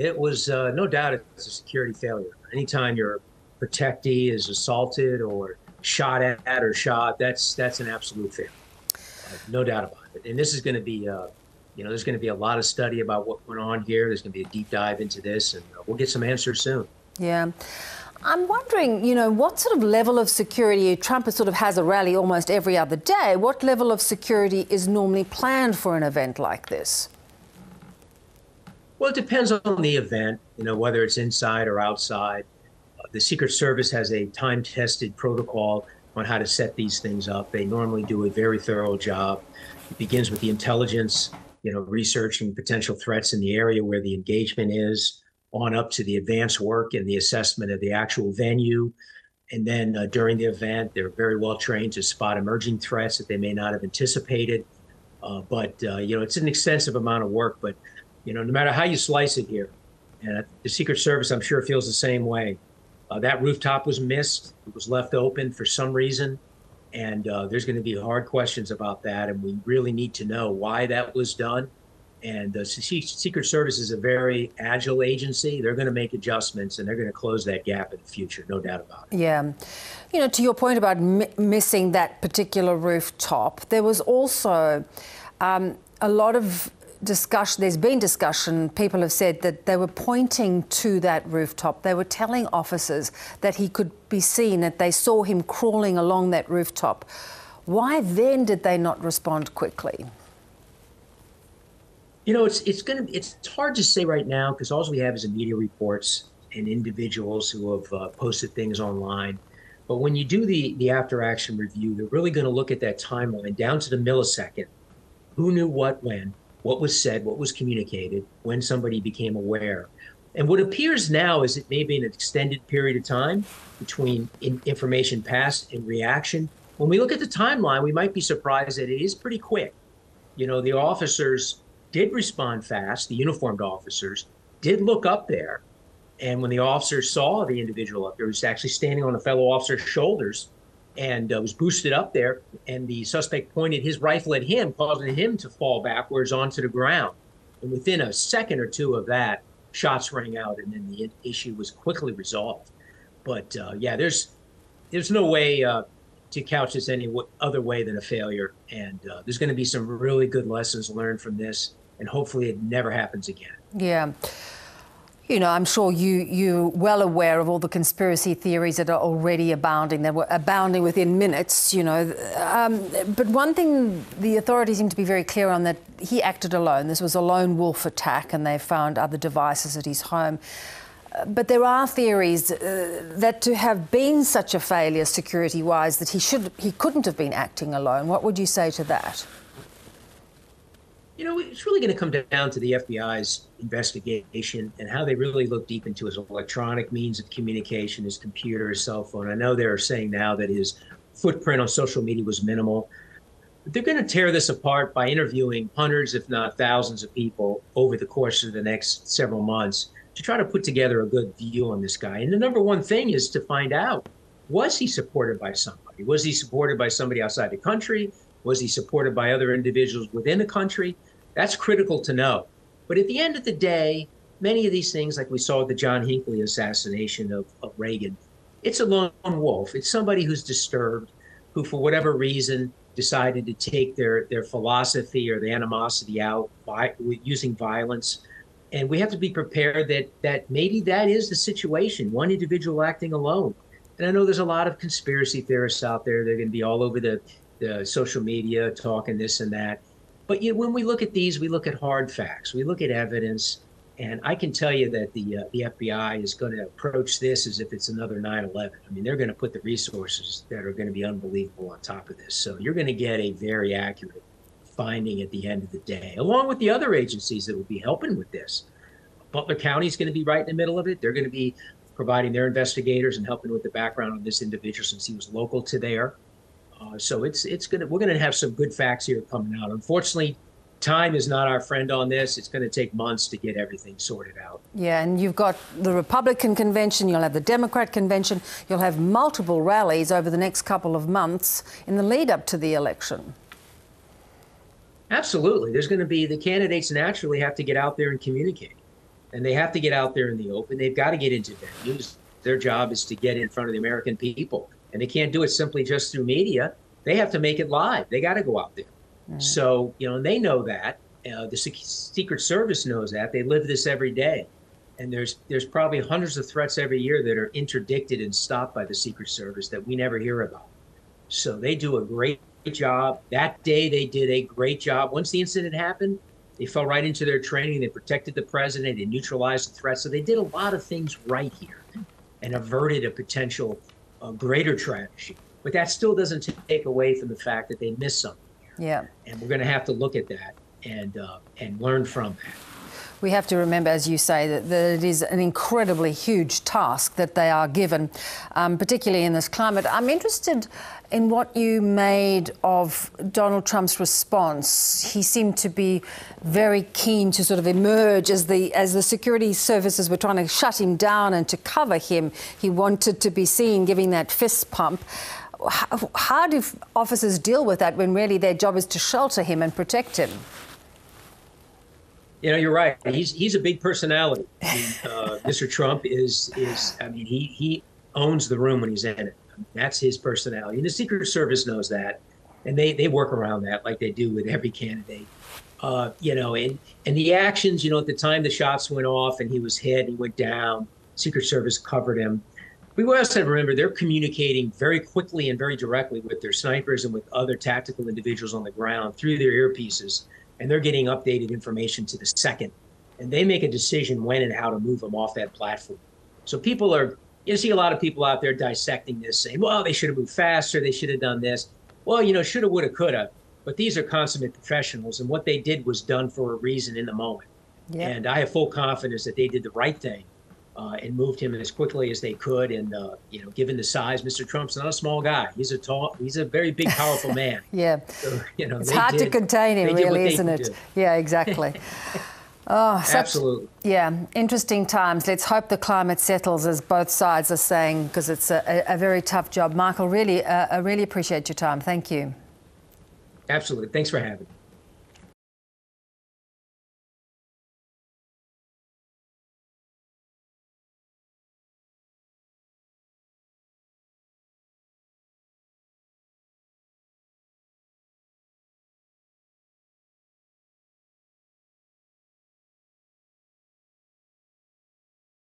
It was no doubt it's a security failure. Anytime your protectee is assaulted or shot at or shot, that's an absolute failure. No doubt about it. And this is going to be, you know, there's going to be a lot of study about what went on here. There's going to be a deep dive into this, and we'll get some answers soon. Yeah. I'm wondering, you know, what sort of level of security, Trump sort of has a rally almost every other day, what level of security is normally planned for an event like this? Well, it depends on the event, you know, whether it's inside or outside. The Secret Service has a time-tested protocol on how to set these things up. They normally do a very thorough job. It begins with the intelligence, you know, researching potential threats in the area where the engagement is, on up to the advance work and the assessment of the actual venue. And then during the event, they're very well trained to spot emerging threats that they may not have anticipated. You know, it's an extensive amount of work, but, you know, no matter how you slice it here, and the Secret Service, I'm sure, feels the same way. That rooftop was missed. It was left open for some reason. And there's going to be hard questions about that. And we really need to know why that was done. And the Secret Service is a very agile agency. They're going to make adjustments, and they're going to close that gap in the future, no doubt about it. Yeah. You know, to your point about missing that particular rooftop, there was also a lot of discussion. There's been discussion. People have said that they were pointing to that rooftop. They were telling officers that he could be seen, that they saw him crawling along that rooftop. Why then did they not respond quickly? You know, it's hard to say right now, because all we have is media reports and individuals who have posted things online. But when you do the after action review, they're really going to look at that timeline down to the millisecond. Who knew what, when, what was said, what was communicated, when somebody became aware. And what appears now is it may be an extended period of time between information passed and reaction. When we look at the timeline, we might be surprised that it is pretty quick. You know, the officers did respond fast. The uniformed officers did look up there. And when the officer saw the individual up there, he was actually standing on a fellow officer's shoulders and was boosted up there. And the suspect pointed his rifle at him, causing him to fall backwards onto the ground. And within a second or two of that, shots rang out, and then the issue was quickly resolved. But yeah, there's no way to couch this any other way than a failure. And there's going to be some really good lessons learned from this. And hopefully it never happens again. Yeah. You know, I'm sure you're well aware of all the conspiracy theories that are already abounding. They were abounding within minutes, you know. But one thing the authorities seem to be very clear on, that he acted alone. This was a lone wolf attack, and they found other devices at his home. But there are theories that to have been such a failure security-wise, that he couldn't have been acting alone. What would you say to that? You know, it's really going to come down to the FBI's investigation and how they really look deep into his electronic means of communication, his computer, his cell phone. I know they're saying now that his footprint on social media was minimal. But they're going to tear this apart by interviewing hundreds, if not thousands, of people over the course of the next several months to try to put together a good view on this guy. And the number one thing is to find out, was he supported by somebody? Was he supported by somebody outside the country? Was he supported by other individuals within the country? That's critical to know. But at the end of the day, many of these things, like we saw with the John Hinckley assassination of Reagan, it's a lone wolf. It's somebody who's disturbed, who for whatever reason decided to take their philosophy or the animosity out by using violence. And we have to be prepared that maybe that is the situation, one individual acting alone. And I know there's a lot of conspiracy theorists out there. They're going to be all over the social media talking this and that. But you know, when we look at these, we look at hard facts. We look at evidence, and I can tell you that the FBI is going to approach this as if it's another 9/11. I mean, they're going to put the resources that are going to be unbelievable on top of this. So you're going to get a very accurate finding at the end of the day, along with the other agencies that will be helping with this. Butler County is going to be right in the middle of it. They're going to be providing their investigators and helping with the background of this individual since he was local to there. So we're going to have some good facts here coming out. Unfortunately, time is not our friend on this. It's going to take months to get everything sorted out. Yeah, and you've got the Republican convention, you'll have the Democrat convention, you'll have multiple rallies over the next couple of months in the lead up to the election. Absolutely. There's going to be the candidates naturally have to get out there and communicate. and they have to get out there in the open. They've got to get into their news. Their job is to get in front of the American people, and they can't do it simply just through media. They have to make it live. They got to go out there. Right. So, you know, and they know that. The Secret Service knows that. They live this every day. And there's probably hundreds of threats every year that are interdicted and stopped by the Secret Service that we never hear about. So they do a great job. That day they did a great job. Once the incident happened, they fell right into their training. They protected the president. They neutralized the threat. So they did a lot of things right here and averted a potential greater tragedy. But that still doesn't take away from the fact that they missed something here. Yeah. And we're going to have to look at that and learn from that. We have to remember, as you say, that it is an incredibly huge task that they are given, particularly in this climate. I'm interested in what you made of Donald Trump's response. He seemed to be very keen to sort of emerge as the security services were trying to shut him down and to cover him. He wanted to be seen giving that fist pump. How do officers deal with that when really their job is to shelter him and protect him? You know, you're right. He's a big personality. I mean, Mr. Trump is I mean, he owns the room when he's in it. I mean, that's his personality. And the Secret Service knows that. And they work around that like they do with every candidate. You know, and the actions, you know, at the time the shots went off and he was hit, he went down, Secret Service covered him. We also have to remember they're communicating very quickly and very directly with their snipers and with other tactical individuals on the ground through their earpieces. And they're getting updated information to the second. And they make a decision when and how to move them off that platform. So people are, you see a lot of people out there dissecting this, saying, well, they should have moved faster, they should have done this. Well, you know, shoulda, woulda, coulda. But these are consummate professionals, and what they did was done for a reason in the moment. Yeah. And I have full confidence that they did the right thing and moved him as quickly as they could. And, you know, given the size, Mr. Trump's not a small guy. He's a tall, he's a very big, powerful man. Yeah. So, you know, it's hard to contain him, really, isn't it? Yeah, exactly. Oh, absolutely. Yeah, interesting times. Let's hope the climate settles, as both sides are saying, because it's a very tough job. Michael, really, I really appreciate your time. Thank you. Absolutely. Thanks for having me.